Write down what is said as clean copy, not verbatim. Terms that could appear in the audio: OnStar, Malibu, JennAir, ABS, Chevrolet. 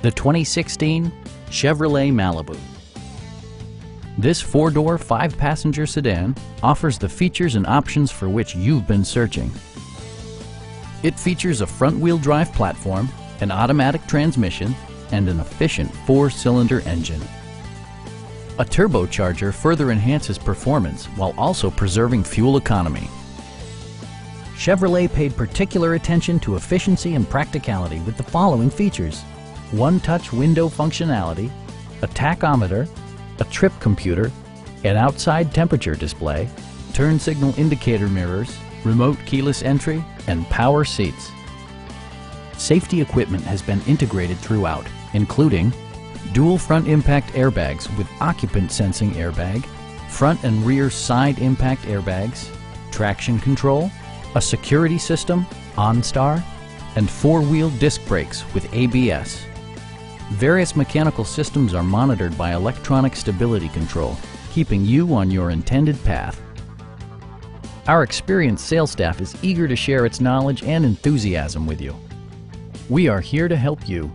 The 2016 Chevrolet Malibu. This four-door, five-passenger sedan offers the features and options for which you've been searching. It features a front-wheel drive platform, an automatic transmission, and an efficient four-cylinder engine. A turbocharger further enhances performance while also preserving fuel economy. Chevrolet paid particular attention to efficiency and practicality with the following features: one-touch window functionality, a tachometer, a trip computer, an outside temperature display, turn signal indicator mirrors, remote keyless entry, and power seats. Safety equipment has been integrated throughout, including dual front impact airbags with occupant sensing airbag, front and rear side impact airbags, traction control, a security system, OnStar, and four-wheel disc brakes with ABS. Various mechanical systems are monitored by electronic stability control, keeping you on your intended path. Our experienced sales staff is eager to share its knowledge and enthusiasm with you. We are here to help you.